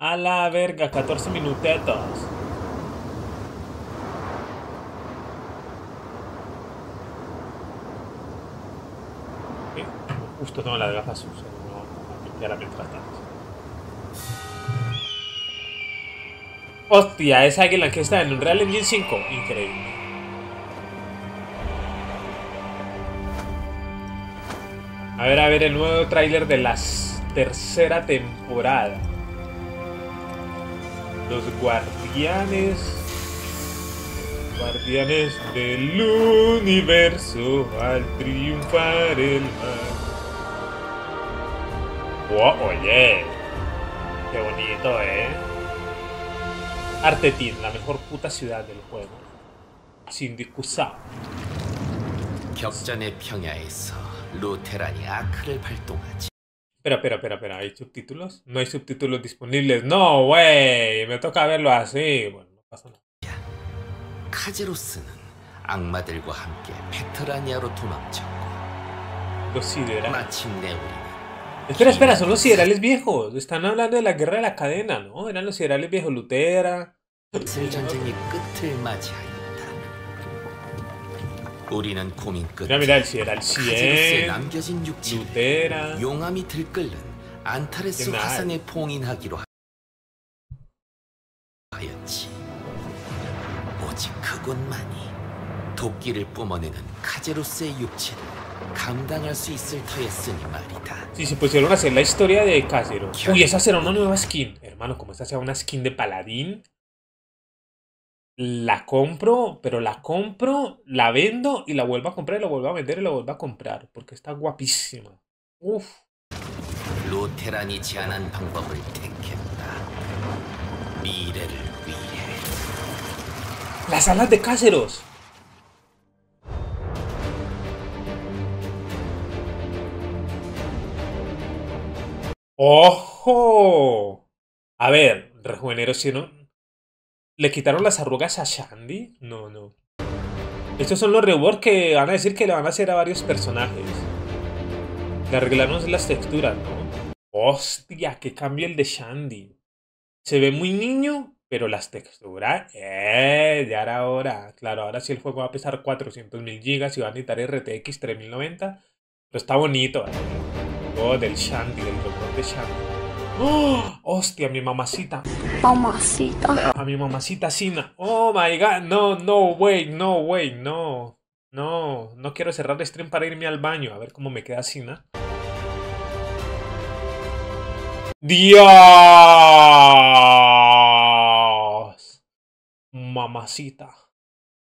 A la verga, 14 minutetos. Okay. Justo tengo las gafas sucias, no limpiarla mientras tanto. Hostia, esa águila que está en Unreal Engine 5, increíble. A ver el nuevo tráiler de la tercera temporada. Los Guardianes del universo al triunfar el mar. Wow, oye, qué bonito, Artetin, la mejor puta ciudad del juego. Sin discusión. Espera, ¿hay subtítulos? No hay subtítulos disponibles. ¡No, güey! Me toca verlo así. Bueno, no pasa nada. Los siderales. Espera, son los siderales viejos. Están hablando de la guerra de la cadena, ¿no? Eran los siderales viejos, Lutera. Mira, el sideral 100, Lutera. Sí, se pusieron a hacer la historia de Kazeros. Uy, esa será una nueva skin. Hermano, como esta sea una skin de Paladín, la compro, pero la compro, la vendo y la vuelvo a comprar y la vuelvo a vender y la vuelvo a comprar. Porque está guapísima. Uf. Las alas de Kazeros. ¡Ojo! A ver, rejuvenecieron. ¿Le quitaron las arrugas a Shandy? No, no. Estos son los reworks que van a decir que le van a hacer a varios personajes. Le arreglaron las texturas, ¿no? Hostia, qué cambio el de Shandy. Se ve muy niño, pero las texturas... ya era hora. Claro, ahora sí el juego va a pesar 400.000 gigas y va a necesitar RTX 3090. Pero está bonito. Oh, del Shandy, del robot de Shandy. ¡Oh! ¡Hostia, mi mamacita! ¡Mamacita! A mi mamacita Sina. ¡Oh, my God! No, no, wey, no, wey, no. No, no quiero cerrar el stream para irme al baño. A ver cómo me queda Sina. ¡Dios! Mamacita.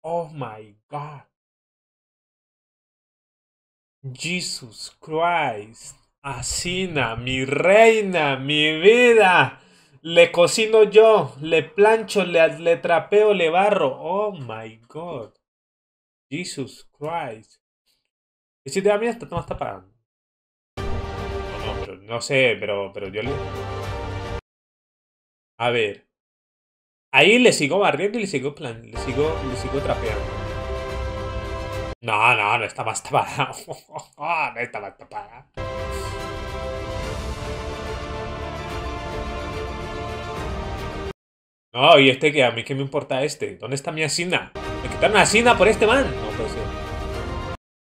¡Oh, my God! ¡Jesus Christ! A Sina, mi reina, mi vida. Le cocino yo, le plancho, le trapeo, le barro. Oh my God. Jesus Christ. Y si te da miedo, esta toma está pagando. No, pero no sé, pero yo le... A ver. Ahí le sigo barriendo y le sigo trapeando. No está más tapada. No está más tapada. No, y este que a mí qué me importa este. ¿Dónde está mi Asina? Me quitaron a Sina por este man. No puede ser.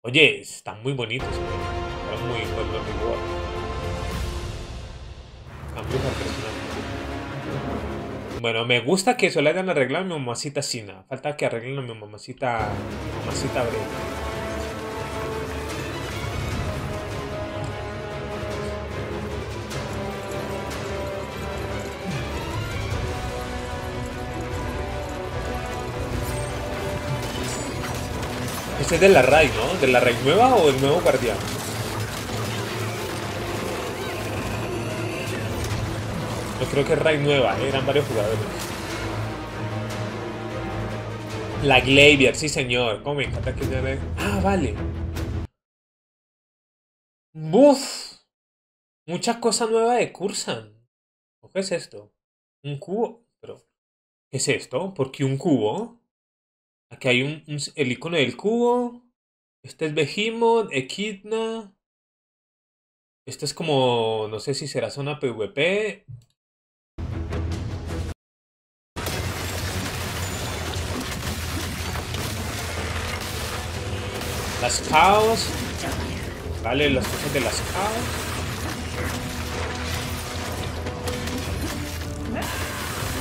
Oye, están muy bonitos. Están muy buenos. Están muy impresionantes. Bueno, me gusta que solo hayan arreglado a mi mamacita Sina. Falta que arreglen a mi mamacita. Mamacita Breve. Este es de la raid, ¿no? ¿De la raid nueva o el nuevo guardián? Yo creo que es raid nueva, eran varios jugadores. La Glaivier, sí señor. Cómo me encanta que se... Ah, vale. ¡Buf! Muchas cosas nuevas de Cursan. ¿Qué es esto? Un cubo. Pero, ¿qué es esto? ¿Por qué un cubo? Aquí hay el icono del cubo. Este es Behemoth Echidna. Este es como... No sé si será zona PvP. Las Chaos. Vale, las cosas de las Chaos.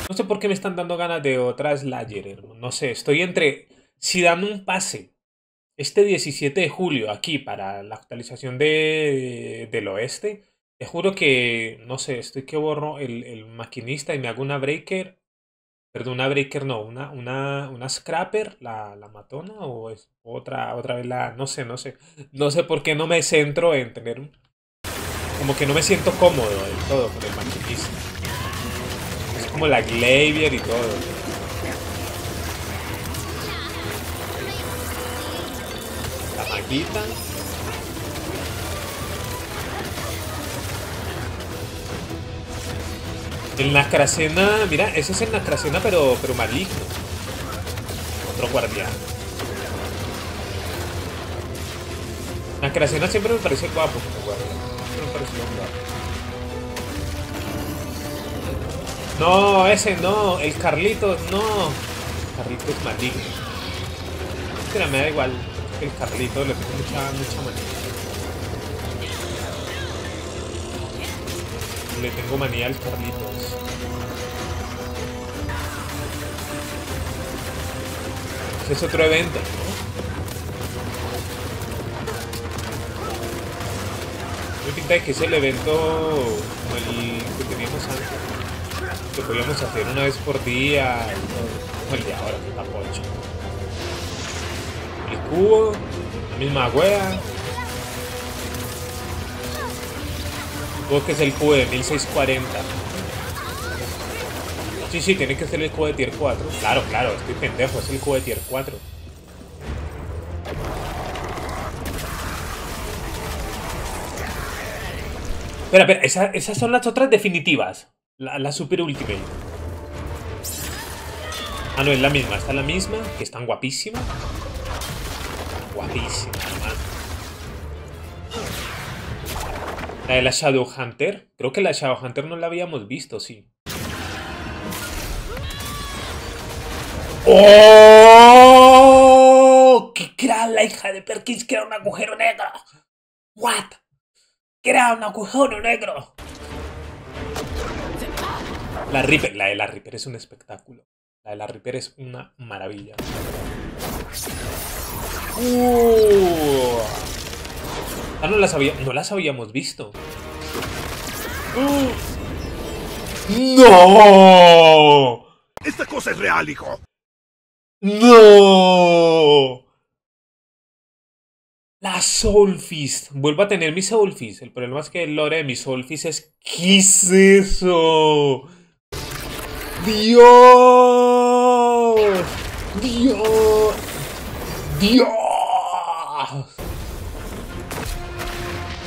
No sé por qué me están dando ganas de otra Slayer, hermano. No sé, estoy entre... Si dan un pase este 17 de julio aquí para la actualización del oeste, te juro que, no sé, estoy que borro el maquinista y me hago una breaker. Perdón, una breaker no, una scrapper, la matona, o es otra vez la... No sé. No sé por qué no me centro en tener... Como que no me siento cómodo del todo con el maquinista. Es como la Glaivier y todo. La magnetita. El nascaracena, mira, ese es el nascaracena pero maligno. Otro guardián. Nascaracena siempre me parece guapo, siempre me pareció guapo. No, ese no, el Carlito no. Carlito es maligno. Pero me da igual, el Carlito le tengo mucha manía. Le tengo manía al Carlitos. Ese es otro evento, ¿no? Me pinta que es el evento como el que teníamos antes. Que podíamos hacer una vez por día. Como el de ahora, que está pocho. El cubo, la misma wea. Que es el cubo de 1640. Sí, tiene que ser el cubo de tier 4. Claro, estoy pendejo, es el cubo de tier 4. Espera, esas son las otras definitivas. La super ultimate. Ah, no, es la misma, está la misma, que están guapísimas. Guapísimas, hermano. La de la Shadow Hunter. Creo que la Shadow Hunter no la habíamos visto, sí. ¡Oh! ¡Que era la hija de Perkins! ¡Que era un agujero negro! ¿What? ¡Que era un agujero negro! La Ripper. La de la Ripper es un espectáculo. La de la Ripper es una maravilla. Ah, no las habíamos visto. ¡No! Esta cosa es real, hijo. ¡No! La Soulfist. Vuelvo a tener mi Soulfist. El problema es que el lore de mi Soulfist es... ¿Qué es eso? ¡Dios!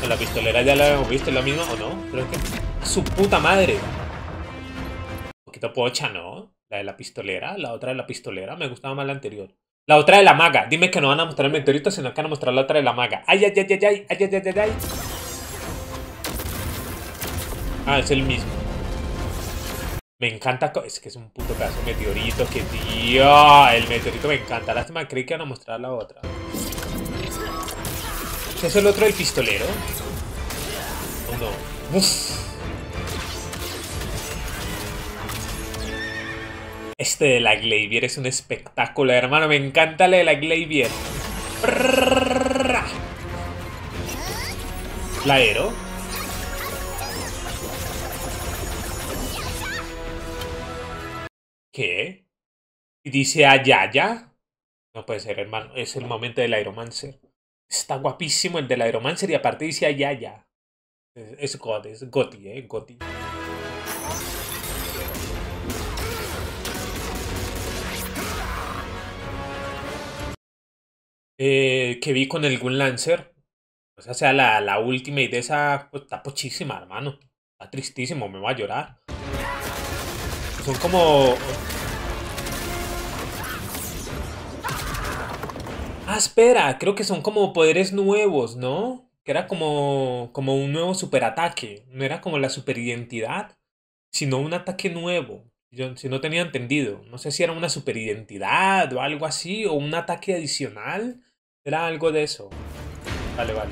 La pistolera ya la hemos visto, es la misma o no, pero es que su puta madre. Un poquito pocha, ¿no? La de la pistolera, la otra de la pistolera, me gustaba más la anterior. La otra de la maga, dime que no van a mostrar el meteorito, sino que van a mostrar la otra de la maga. Ay. Ah, es el mismo. Me encanta, es que es un puto caso, meteorito, que tío, el meteorito me encanta. Lástima, creí que van a mostrar la otra. ¿Es el otro del pistolero? ¿O no? Uf. Este de la Glaivier es un espectáculo, hermano. Me encanta la de la Glaivier. La Aero. ¿Qué? Y dice Ayaya. No puede ser, hermano. Es el momento del Aeromancer. Está guapísimo el del Aeromancer y aparte dice ya. Es Goti, Goti. Que vi con el Gunlancer. O sea, la ultimate de esa, pues, está pochísima, hermano. Está tristísimo, me voy a llorar. Son como... Ah, espera, creo que son como poderes nuevos, ¿no? Que era como un nuevo superataque. No era como la superidentidad, sino un ataque nuevo. Yo, si no tenía entendido, no sé si era una superidentidad o algo así, o un ataque adicional ¿Será algo de eso? Vale, vale.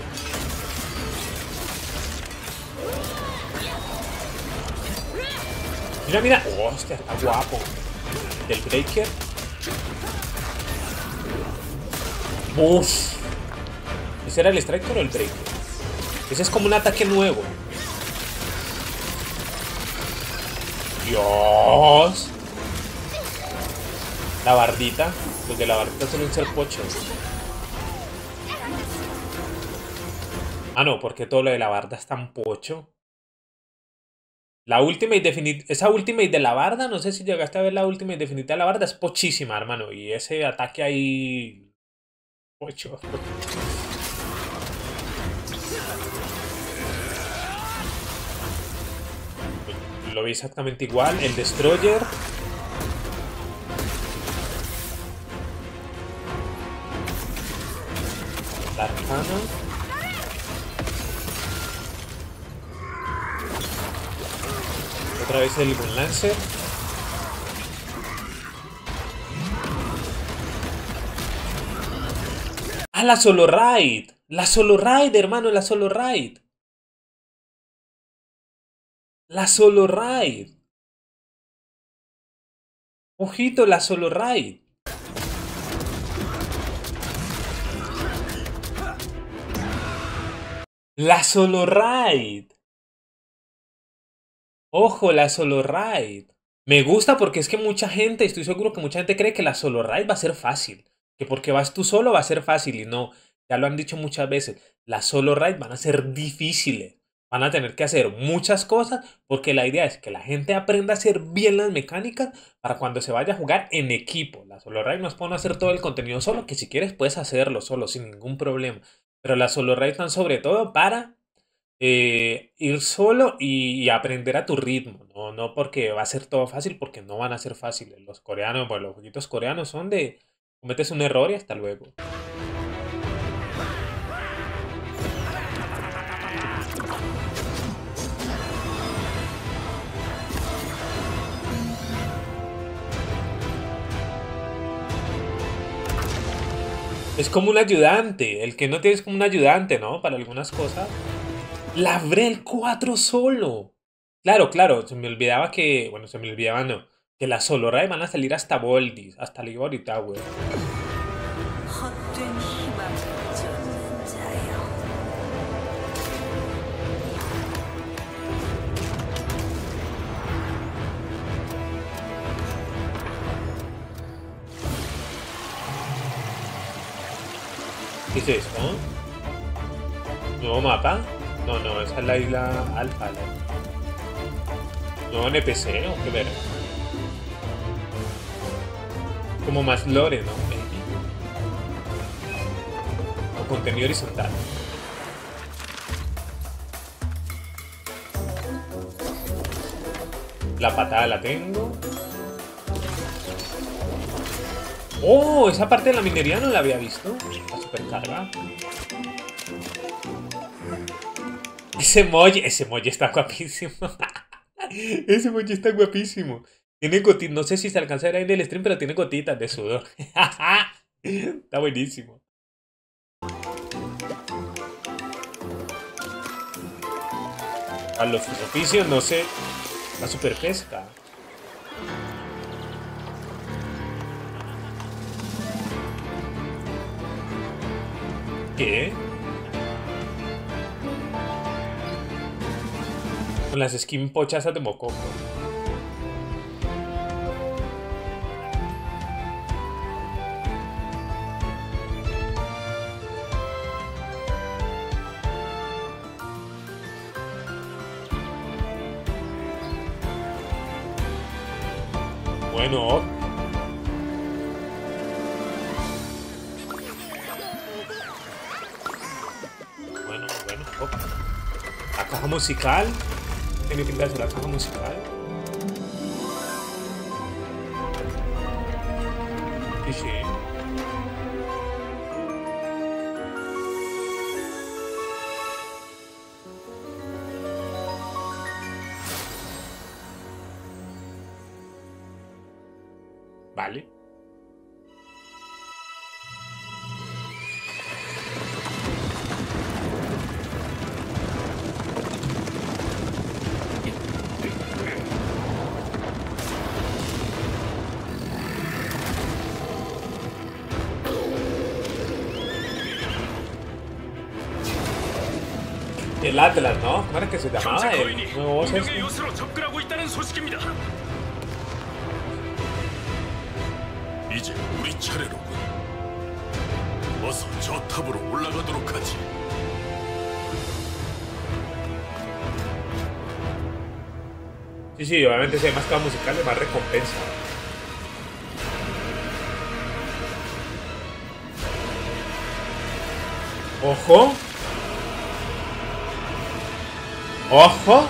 Mira, mira. Oh, hostia, está guapo. Del Breaker. Uff. ¿Ese era el Striker o el Breaker? Ese es como un ataque nuevo. Dios. La Bardita. Los de la Bardita suelen ser pochos. Ah, no, porque todo lo de la Barda es tan pocho. La última y definita. Esa última y de la Barda, no sé si llegaste a ver la última y definita de la Barda, es pochísima, hermano. Y ese ataque ahí. Pocho. Lo vi exactamente igual. El Destroyer. La Arcana. Otra vez el Moon Lancer. ¡Ah, la solo raid! ¡La solo raid, hermano! ¡La solo raid! ¡La solo raid! ¡Ojito, la solo raid! ¡La solo raid! Ojo, la solo raid. Me gusta porque es que mucha gente, estoy seguro que mucha gente cree que la solo raid va a ser fácil. Que porque vas tú solo va a ser fácil y no. Ya lo han dicho muchas veces. Las solo raid van a ser difíciles. Van a tener que hacer muchas cosas porque la idea es que la gente aprenda a hacer bien las mecánicas para cuando se vaya a jugar en equipo. La solo raid no es para hacer todo el contenido solo, que si quieres puedes hacerlo solo sin ningún problema. Pero la solo raid están sobre todo para... ir solo y aprender a tu ritmo, no porque va a ser todo fácil, porque no van a ser fáciles. Los coreanos, bueno, los jueguitos coreanos son de cometes un error y hasta luego. Es como un ayudante, el que no tienes como un ayudante, ¿no? Para algunas cosas. Labré el 4 solo. Claro, se me olvidaba que... Bueno, se me olvidaba, no. Que las solo raid van a salir hasta Boldis, hasta Ligori Tower. ¿Qué es esto? ¿Nuevo mapa? No, esa es la isla Alfa. No, NPC, ¿no? Qué ver. Como más lore, ¿no? O contenido horizontal. La patada la tengo. ¡Oh! Esa parte de la minería no la había visto. La supercarga. Ese molle está guapísimo. Ese molle está guapísimo. Tiene gotitas, no sé si se alcanza a ver ahí en el stream, pero tiene gotitas de sudor. Está buenísimo. A los oficios, no sé. La super pesca. ¿Qué? Con las skin pochasas de mococo. Bueno. Bueno. La caja musical. Tiene pinta de la caja musical. Sí. Vale. el Atlas, ¿no? ¿Cómo era que se llamaba el nuevo boss este? Sí, sí, obviamente si hay más caos musical, hay más recompensa. ¡Ojo! ¡Ojo!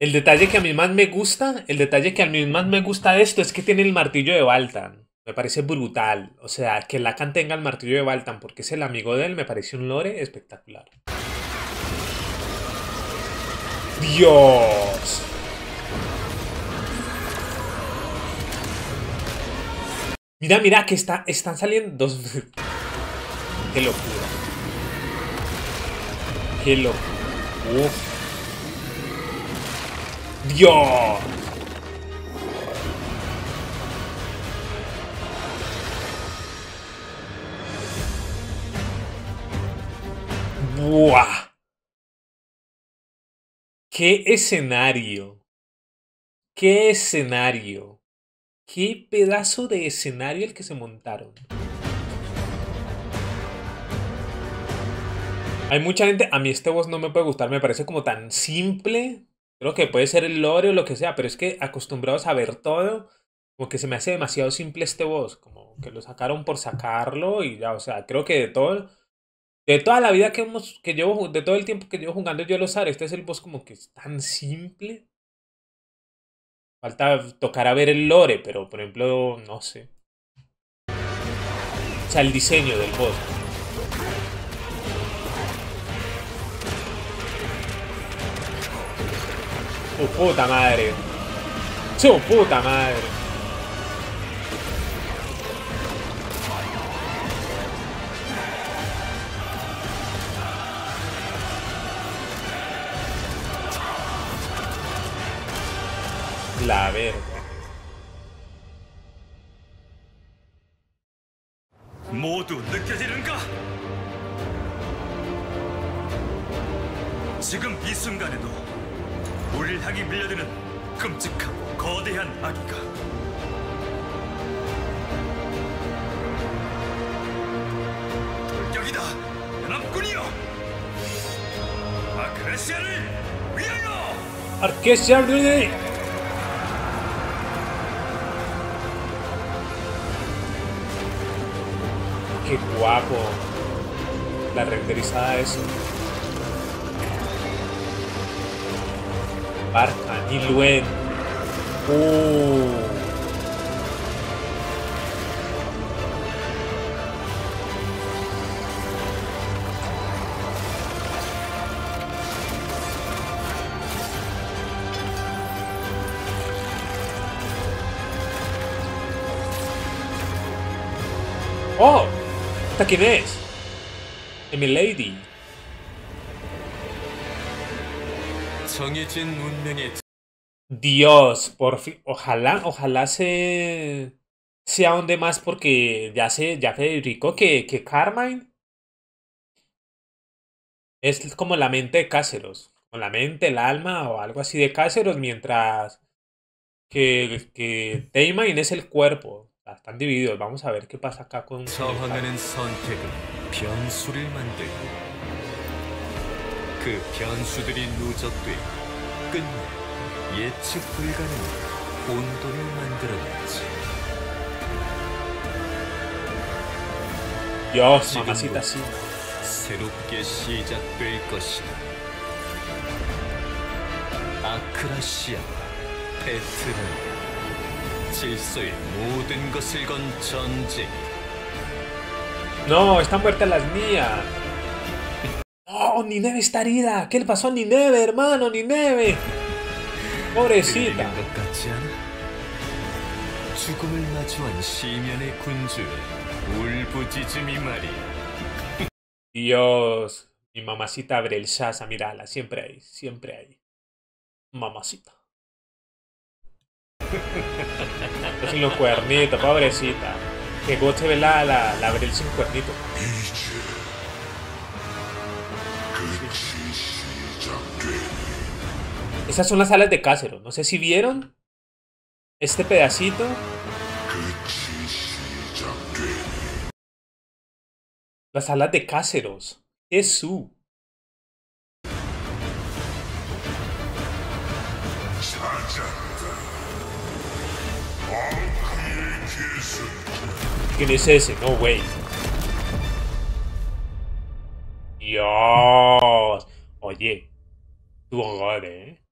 El detalle que a mí más me gusta, de esto es que tiene el martillo de Valtan. Me parece brutal. O sea, que Lacan tenga el martillo de Valtan porque es el amigo de él, me parece un lore espectacular. ¡Dios! Mira, mira, que están saliendo dos... ¡Qué locura! ¡Qué locura! ¡Uf! ¡Dios! ¡Buah! ¡Qué escenario! ¡Qué escenario! ¡Qué pedazo de escenario el que se montaron! Hay mucha gente... A mí este boss no me puede gustar, me parece como tan simple... Creo que puede ser el lore o lo que sea, pero es que acostumbrados a ver todo, como que se me hace demasiado simple este boss, como que lo sacaron por sacarlo y ya, o sea, creo que de toda la vida que llevo, de todo el tiempo que llevo jugando yo los Ares, este es el boss como que es tan simple. Falta tocar a ver el lore, pero por ejemplo, no sé. O sea, el diseño del boss. ¡Su puta madre! ¡Su puta madre! La verga. ¿Moto? 우리를 향해 밀려드는 끔찍하고 거대한 악이가 돌격이다! 연합군이여! 아크레시아를 위하여! 아크레시아를 ¡Qué guapo! La renderizada es... Barca, y Luen. ¡Oh! ¿Esta quién es? Milady. Dios, por fin. Ojalá se ahonde más porque ya Federico que Carmine es como la mente de Kazeros. Con la mente, el alma o algo así de Kazeros, mientras que Teymain es el cuerpo. Están divididos. Vamos a ver qué pasa acá con... Dios, mamacita, sí. No, están muertas las mías. ¡Oh, Nineveh está herida! ¿Qué le pasó a Nineveh, hermano? ¡Nineveh! ¡Pobrecita! 죽음을 마주한 심연의 군주 울부짖음이 말이야. Dios, mi mamacita abre el sasa, mirala, siempre hay, mamacita. Es los cuernitos, pobrecita. Que goche velada la abre el sin cuernito. Esas son las alas de Kazeros. No sé si vieron este pedacito. Las alas de Kazeros. Jesús. ¿Quién es ese? No, güey. Dios. Oye. Tu hogar, ¿eh?